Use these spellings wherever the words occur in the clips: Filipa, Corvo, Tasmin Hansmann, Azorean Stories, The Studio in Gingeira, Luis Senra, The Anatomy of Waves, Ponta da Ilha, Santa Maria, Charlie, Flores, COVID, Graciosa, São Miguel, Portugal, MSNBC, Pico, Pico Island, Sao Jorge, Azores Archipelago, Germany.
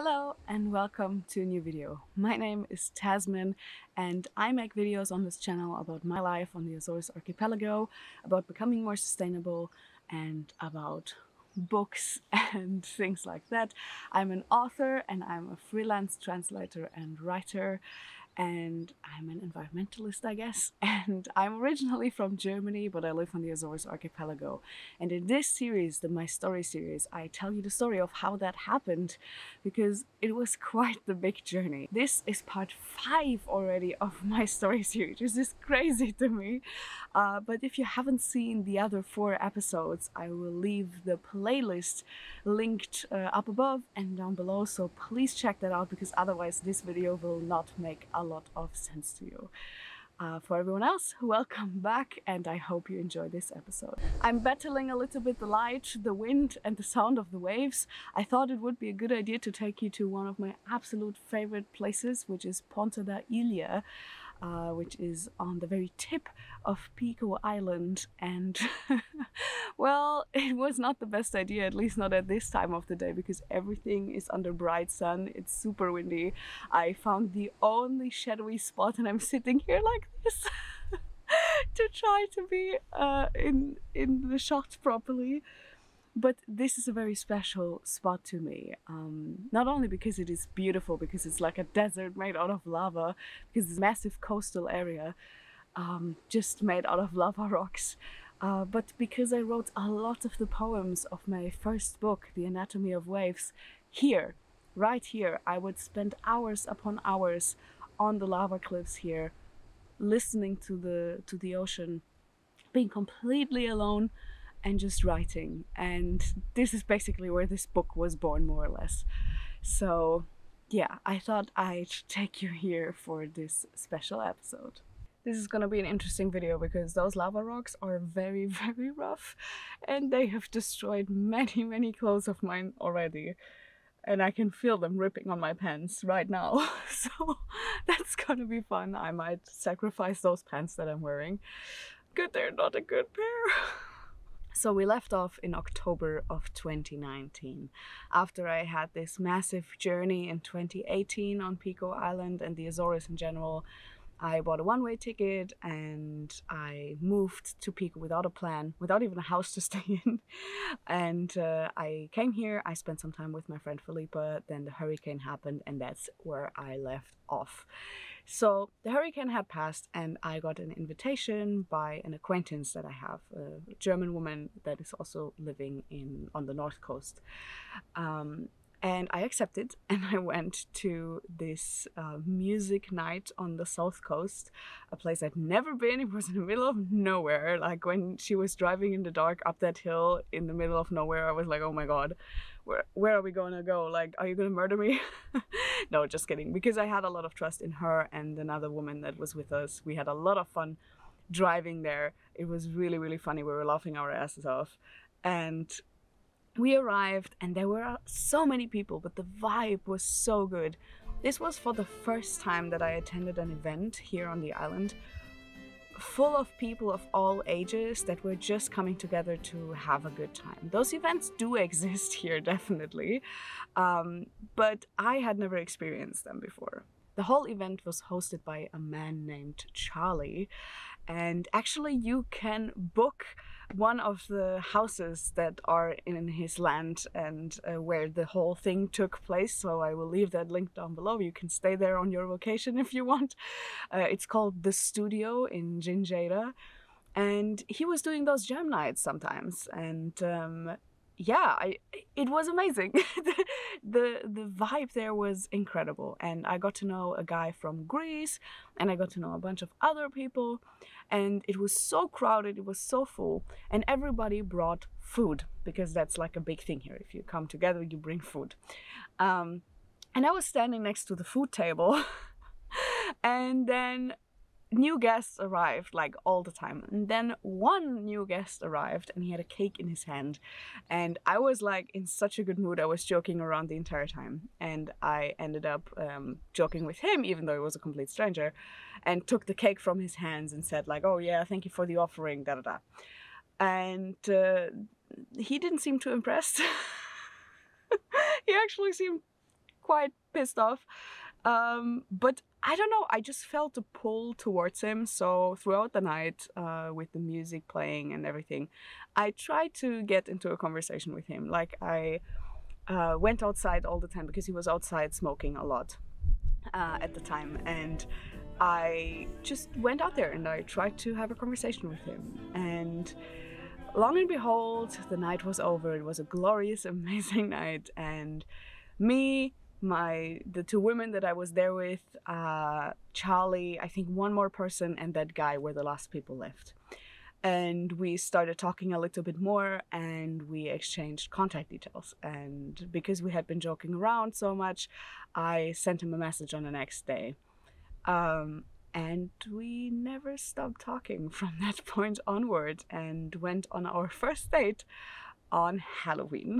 Hello and welcome to a new video. My name is Tasmin and I make videos on this channel about my life on the Azores Archipelago, about becoming more sustainable and about books and things like that. I'm an author and I'm a freelance translator and writer, and I'm an environmentalist, I guess. And I'm originally from Germany, but I live on the Azores Archipelago. And in this series, the My Story series, I tell you the story of how that happened, because it was quite the big journey. This is part 5 already of My Story series, which is crazy to me. But if you haven't seen the other 4 episodes, I will leave the playlist linked up above and down below. So please check that out, because otherwise this video will not make a lot of sense to you. For everyone else, welcome back, and I hope you enjoy this episode. I'm battling a little bit the light, the wind, and the sound of the waves. I thought it would be a good idea to take you to one of my absolute favorite places, which is Ponta da Ilha, which is on the very tip of Pico Island, and well, it was not the best idea, at least not at this time of the day, because everything is under bright sun, it's super windy. I found the only shadowy spot and I'm sitting here like this to try to be in the shot properly. But this is a very special spot to me, not only because it is beautiful, because it's like a desert made out of lava, because this massive coastal area just made out of lava rocks, but because I wrote a lot of the poems of my first book, The Anatomy of Waves, here, right here. I would spend hours upon hours on the lava cliffs here, listening to the ocean, being completely alone, and just writing. And this is basically where this book was born, more or less. So yeah, I thought I'd take you here for this special episode. This is gonna be an interesting video, because those lava rocks are very, very rough and they have destroyed many, many clothes of mine already. And I can feel them ripping on my pants right now. So that's gonna be fun. I might sacrifice those pants that I'm wearing. Good, they're not a good pair. So we left off in October of 2019, after I had this massive journey in 2018 on Pico Island and the Azores in general. I bought a one-way ticket and I moved to Pico without a plan, without even a house to stay in. And I came here, I spent some time with my friend Filipa, then the hurricane happened, and that's where I left off. So the hurricane had passed and I got an invitation by an acquaintance that I have, a German woman that is also living on the north coast. And I accepted, and I went to this music night on the south coast, a place I'd never been. It was in the middle of nowhere. Like, when she was driving in the dark up that hill in the middle of nowhere, I was like, oh my god, where are we gonna go? Like, are you gonna murder me? No, just kidding, because I had a lot of trust in her and another woman that was with us. We had a lot of fun driving there. It was really, really funny. We were laughing our asses off. And we arrived and there were so many people, but the vibe was so good. This was for the first time that I attended an event here on the island, full of people of all ages that were just coming together to have a good time. Those events do exist here, definitely, but I had never experienced them before. The whole event was hosted by a man named Charlie, and actually you can book one of the houses that are in his land and where the whole thing took place. So I will leave that link down below. You can stay there on your vacation if you want. It's called The Studio in Gingeira, and he was doing those jam nights sometimes. And yeah, it was amazing. The vibe there was incredible, and I got to know a guy from Greece, and I got to know a bunch of other people, and it was so crowded, it was so full, and everybody brought food, because that's like a big thing here. If you come together, you bring food. And I was standing next to the food table, and then new guests arrived, like, all the time. And then one new guest arrived and he had a cake in his hand, and I was like in such a good mood. I was joking around the entire time, and I ended up joking with him, even though he was a complete stranger, and took the cake from his hands and said, like, oh yeah, thank you for the offering, da da da. And he didn't seem too impressed. He actually seemed quite pissed off. But I don't know, I just felt a pull towards him. So throughout the night, with the music playing and everything, I tried to get into a conversation with him. Like, I went outside all the time because he was outside smoking a lot at the time. And I just went out there and I tried to have a conversation with him. And long and behold, the night was over. It was a glorious, amazing night. And me, the two women that I was there with, Charlie, I think one more person, and that guy were the last people left. And we started talking a little bit more, and we exchanged contact details. And because we had been joking around so much, I sent him a message on the next day. And we never stopped talking from that point onward, and went on our first date on Halloween.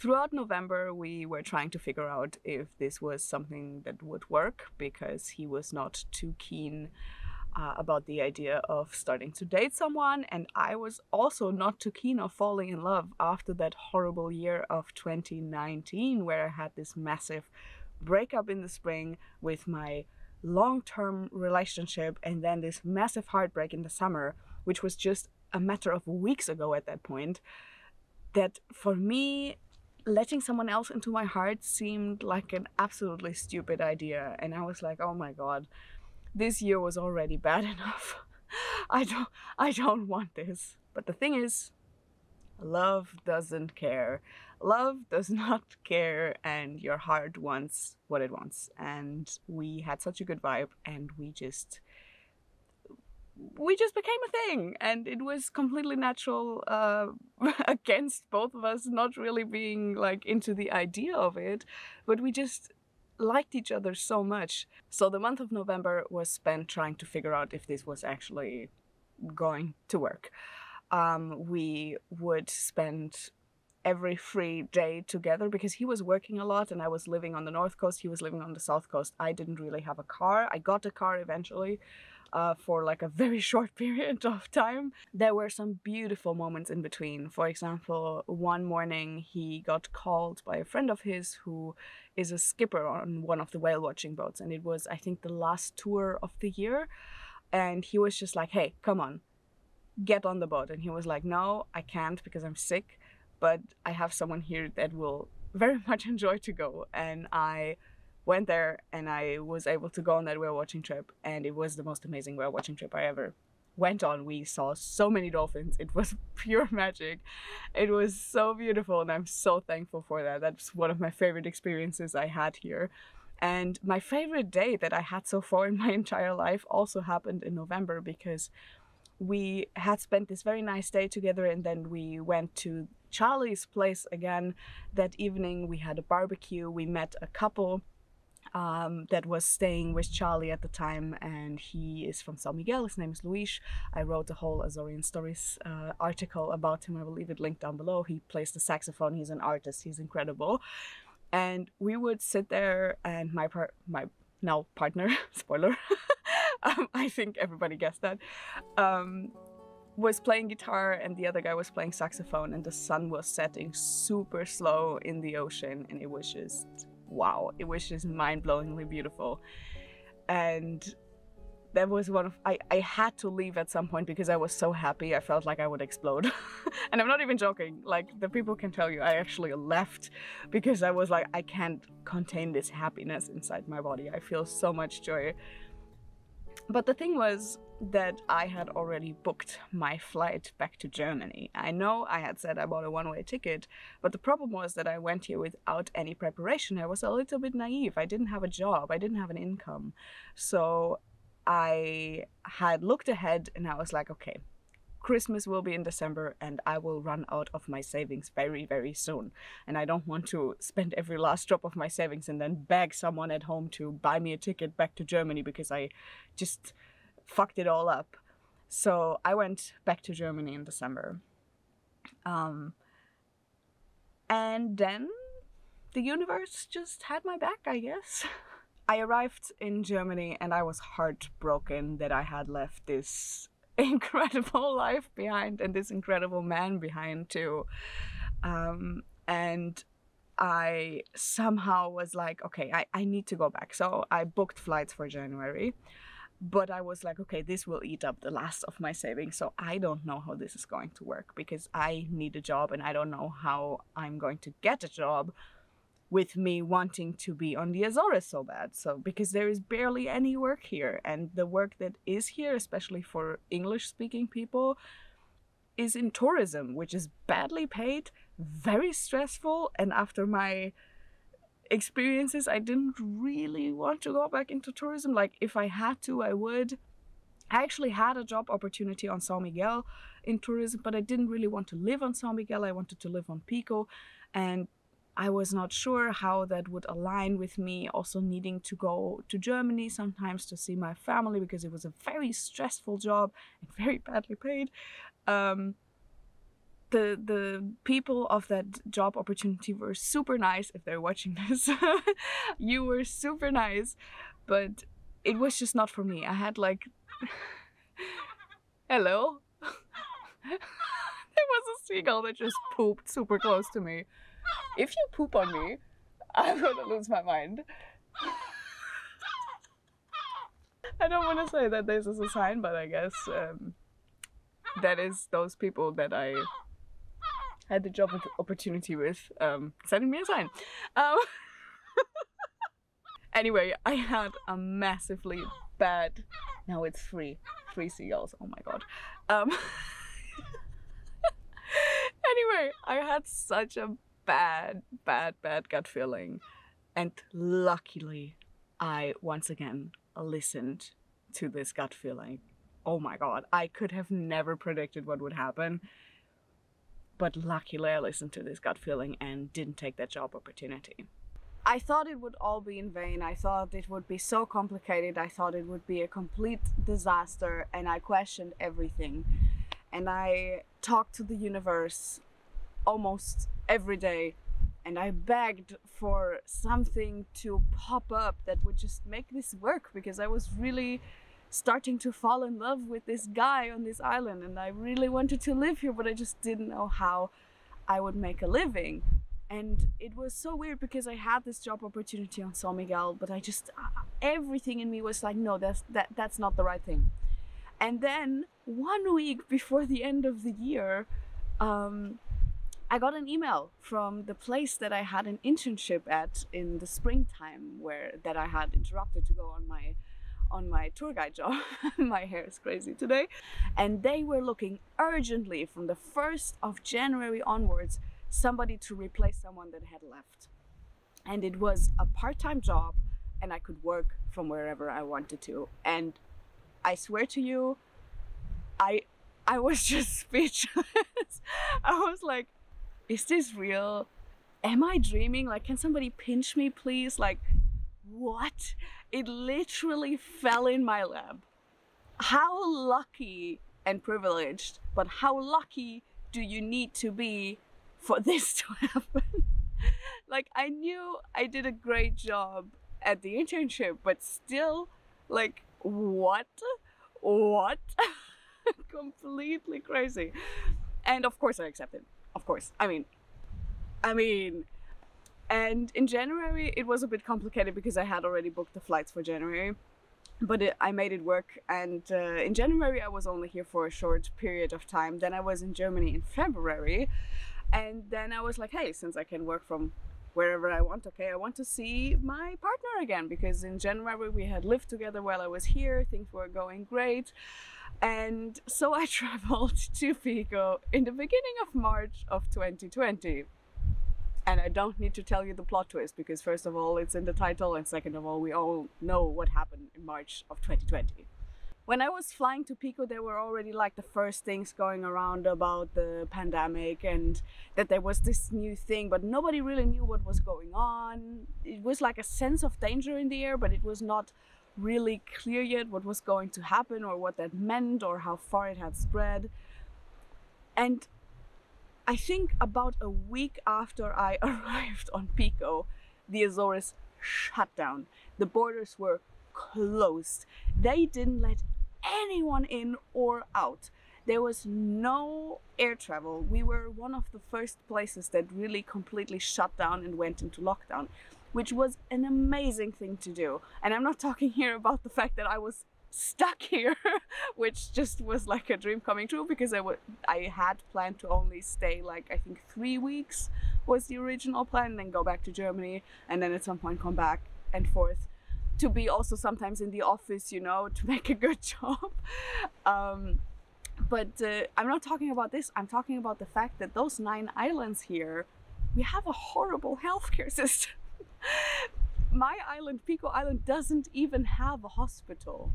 Throughout November, we were trying to figure out if this was something that would work, because he was not too keen about the idea of starting to date someone, and I was also not too keen on falling in love after that horrible year of 2019, where I had this massive breakup in the spring with my long-term relationship, and then this massive heartbreak in the summer, which was just a matter of weeks ago at that point. That for me, letting someone else into my heart seemed like an absolutely stupid idea. And I was like, oh my God, this year was already bad enough. I don't want this. But the thing is, love doesn't care. Love does not care, and your heart wants what it wants. And we had such a good vibe, and we just became a thing, and it was completely natural, against both of us not really being like into the idea of it, but we just liked each other so much. So the month of November was spent trying to figure out if this was actually going to work. We would spend every free day together because he was working a lot, and I was living on the north coast, he was living on the south coast. I didn't really have a car. I got a car eventually, for like a very short period of time. There were some beautiful moments in between. For example, one morning he got called by a friend of his who is a skipper on one of the whale watching boats, and it was, I think, the last tour of the year, and he was just like, hey, come on, get on the boat. And he was like, no, I can't because I'm sick, but I have someone here that will very much enjoy to go. And I went there, and I was able to go on that whale watching trip, and it was the most amazing whale watching trip I ever went on. We saw so many dolphins. It was pure magic. It was so beautiful, and I'm so thankful for that. That's one of my favorite experiences I had here. And my favorite day that I had so far in my entire life also happened in November, because we had spent this very nice day together, and then we went to Charlie's place again that evening. We had a barbecue. We met a couple that was staying with Charlie at the time, and he is from São Miguel. His name is Luis. I wrote a whole Azorean Stories article about him. I will leave it linked down below. He plays the saxophone. He's an artist. He's incredible. And we would sit there, and my now partner, spoiler, I think everybody guessed that, was playing guitar, and the other guy was playing saxophone, and the sun was setting super slow in the ocean, and it was just... wow, it was just mind-blowingly beautiful. And that was one of... I had to leave at some point because I was so happy. I felt like I would explode. And I'm not even joking. Like, the people can tell you I actually left because I was like, I can't contain this happiness inside my body. I feel so much joy. But the thing was that I had already booked my flight back to Germany. I know I had said I bought a one-way ticket, but the problem was that I went here without any preparation. I was a little bit naive. I didn't have a job. I didn't have an income. So I had looked ahead, and I was like, okay, Christmas will be in December, and I will run out of my savings very, very soon. And I don't want to spend every last drop of my savings and then beg someone at home to buy me a ticket back to Germany because I just... fucked it all up. So I went back to Germany in December. And then the universe just had my back, I guess. I arrived in Germany, and I was heartbroken that I had left this incredible life behind and this incredible man behind too. And I somehow was like, okay, I need to go back. So I booked flights for January, but I was like, okay, this will eat up the last of my savings. So I don't know how this is going to work because I need a job and I don't know how I'm going to get a job with me wanting to be on the Azores so bad. So because there is barely any work here, and the work that is here, especially for English speaking people, is in tourism, which is badly paid, very stressful. And after my experiences, I didn't really want to go back into tourism. Like if I had to, I would. I actually had a job opportunity on São Miguel in tourism, but I didn't really want to live on São Miguel. I wanted to live on Pico, and I was not sure how that would align with me also needing to go to Germany sometimes to see my family, because it was a very stressful job and very badly paid. The people of that job opportunity were super nice. If they're watching this, you were super nice, but it was just not for me. I had like, hello, there was a seagull that just pooped super close to me. If you poop on me, I'm gonna lose my mind. I don't want to say that this is a sign, but I guess that is those people that I had the job opportunity with sending me a sign. Anyway, I had a massively bad... Now it's three seagulls. Oh my god. Anyway, I had such a bad gut feeling, and luckily I once again listened to this gut feeling. Oh my god, I could have never predicted what would happen, but luckily I listened to this gut feeling and didn't take that job opportunity. I thought it would all be in vain. I thought it would be so complicated. I thought it would be a complete disaster, and I questioned everything, and I talked to the universe almost every day, and I begged for something to pop up that would just make this work, because I was really starting to fall in love with this guy on this island, and I really wanted to live here, but I just didn't know how I would make a living. And it was so weird because I had this job opportunity on São Miguel, but I just, everything in me was like, no, that's not the right thing. And then 1 week before the end of the year, I got an email from the place that I had an internship at in the springtime, where that I had interrupted to go on my tour guide job. My hair is crazy today. And they were looking urgently from the 1st of January onwards, somebody to replace someone that had left. And it was a part-time job, and I could work from wherever I wanted to. And I swear to you, I was just speechless. I was like, is this real? Am I dreaming? Like, can somebody pinch me, please? Like, what? It literally fell in my lap. How lucky and privileged, but how lucky do you need to be for this to happen? Like, I knew I did a great job at the internship, but still, like, what? Completely crazy. And of course I accepted. Of course. I mean, and in January it was a bit complicated because I had already booked the flights for January, but I made it work. And in January I was only here for a short period of time. Then I was in Germany in February, and then I was like, hey, since I can work from wherever I want, okay, I want to see my partner again, because in January we had lived together while I was here. Things were going great. And so I traveled to Pico in the beginning of March of 2020. And I don't need to tell you the plot twist, because first of all, it's in the title, and second of all, we all know what happened in March of 2020. When I was flying to Pico, there were already like the first things going around about the pandemic and that there was this new thing, but nobody really knew what was going on. It was like a sense of danger in the air, but it was not really clear yet what was going to happen or what that meant or how far it had spread. And I think about a week after I arrived on Pico, the Azores shut down. The borders were closed. They didn't let anyone in or out. There was no air travel. We were one of the first places that really completely shut down and went into lockdown, which was an amazing thing to do. And I'm not talking here about the fact that I was stuck here, which just was like a dream coming true, because I had planned to only stay like, I think 3 weeks was the original plan, and then go back to Germany, and then at some point come back and forth to be also sometimes in the office, you know, to make a good job. But I'm not talking about this. I'm talking about the fact that those 9 islands here, we have a horrible healthcare system. My island, Pico Island, doesn't even have a hospital.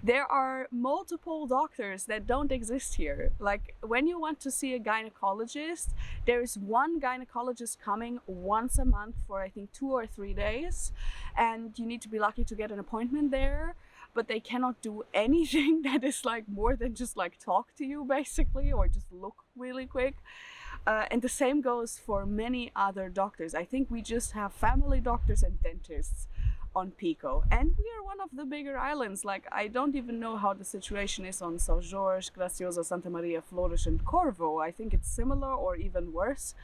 There are multiple doctors that don't exist here. Like, when you want to see a gynecologist, there is one gynecologist coming once a month for I think 2 or 3 days, and you need to be lucky to get an appointment there. But they cannot do anything that is like more than just like talk to you basically, or just look really quick. And the same goes for many other doctors. I think we just have family doctors and dentists on Pico. And we are one of the bigger islands. Like, I don't even know how the situation is on Sao Jorge, Graciosa, Santa Maria, Flores and Corvo. I think it's similar or even worse.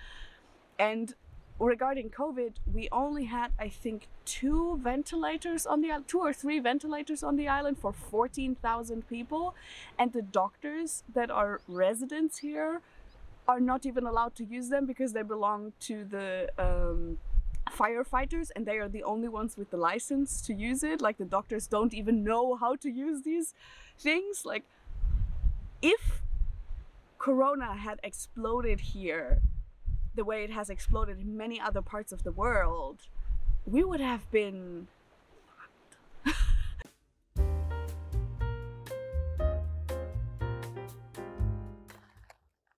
And regarding COVID, we only had, I think, 2 ventilators on the island, 2 or 3 ventilators on the island for 14,000 people. And the doctors that are residents here are not even allowed to use them because they belong to the firefighters, and they are the only ones with the license to use it. Like, the doctors don't even know how to use these things. Like, if Corona had exploded here the way it has exploded in many other parts of the world, we would have been fucked.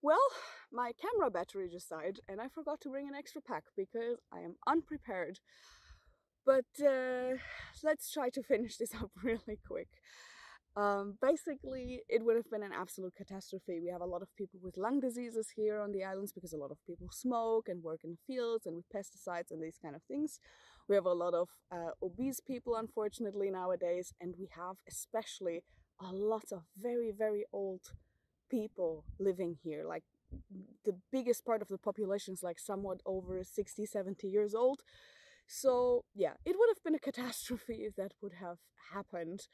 Well, my camera battery just died, and I forgot to bring an extra pack because I am unprepared. But let's try to finish this up really quick. Basically, it would have been an absolute catastrophe. We have a lot of people with lung diseases here on the islands because a lot of people smoke and work in the fields and with pesticides and these kind of things. We have a lot of obese people, unfortunately, nowadays, and we have especially a lot of very, very old people living here. Like, the biggest part of the population is like somewhat over 60, 70 years old. So yeah, it would have been a catastrophe if that would have happened.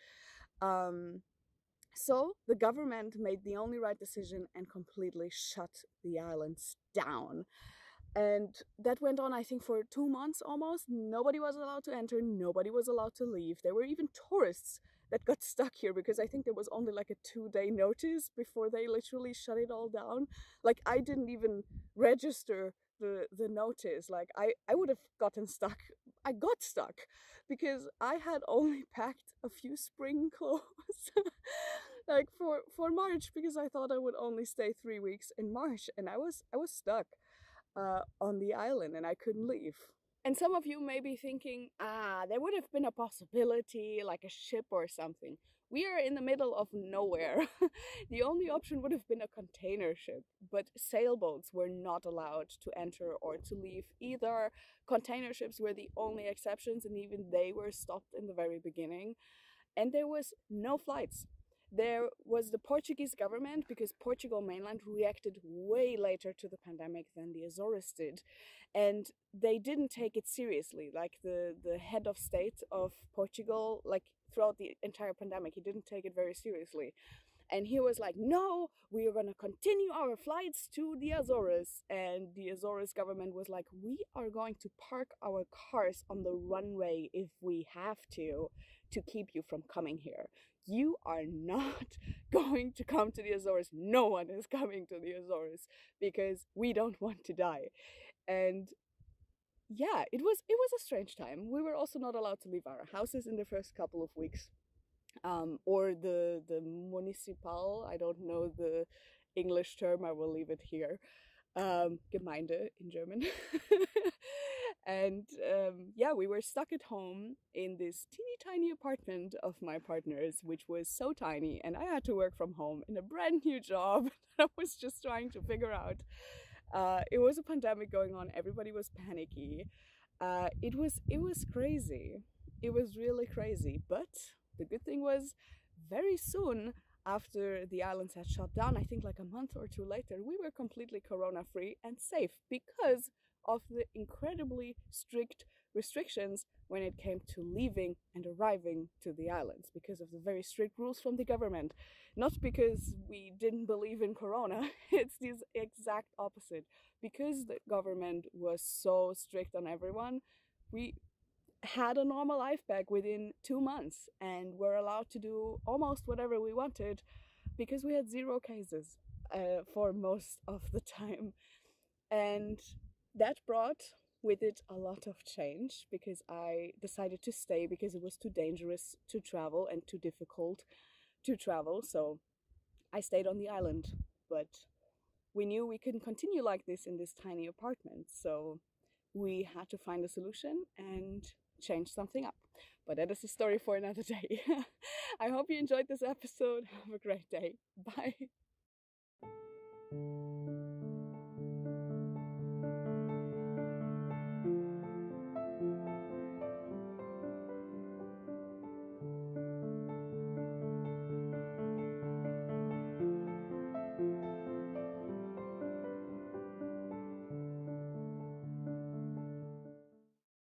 So the government made the only right decision and completely shut the islands down. And that went on, I think, for 2 months almost. Nobody was allowed to enter. Nobody was allowed to leave. There were even tourists that got stuck here because I think there was only like a 2-day notice before they literally shut it all down. Like, I didn't even register the notice. Like, I would have gotten stuck. I got stuck because I had only packed a few spring clothes like for March, because I thought I would only stay 3 weeks in March, and I was stuck on the island and I couldn't leave. And some of you may be thinking, there would have been a possibility, like a ship or something. We are in the middle of nowhere. The only option would have been a container ship, but sailboats were not allowed to enter or to leave either. Container ships were the only exceptions, and even they were stopped in the very beginning. And there was no flights. There was the Portuguese government, because Portugal mainland reacted way later to the pandemic than the Azores did, and they didn't take it seriously. Like, the head of state of Portugal, like, throughout the entire pandemic, he didn't take it very seriously, and he was like, no, we are going to continue our flights to the Azores. And the Azores government was like, we are going to park our cars on the runway if we have to keep you from coming here. You are not going to come to the Azores. No one is coming to the Azores because we don't want to die. And yeah, it was a strange time. We were also not allowed to leave our houses in the first couple of weeks, or the municipal, I don't know the English term, I will leave it here, Gemeinde in German. And yeah, we were stuck at home in this teeny tiny apartment of my partner's, which was so tiny, and I had to work from home in a brand new job that I was just trying to figure out. It was a pandemic going on. Everybody was panicky. It was crazy. It was really crazy. But the good thing was, very soon after the islands had shut down, I think like a month or two later, we were completely corona-free and safe because of the incredibly strict restrictions when it came to leaving and arriving to the islands, because of the very strict rules from the government. Not because we didn't believe in corona, it's the exact opposite. Because the government was so strict on everyone, we had a normal life back within 2 months and were allowed to do almost whatever we wanted because we had zero cases for most of the time. And that brought with it a lot of change because I decided to stay because it was too dangerous to travel and too difficult to travel. So I stayed on the island, but we knew we couldn't continue like this in this tiny apartment. So we had to find a solution and change something up. But that is a story for another day. I hope you enjoyed this episode. Have a great day. Bye.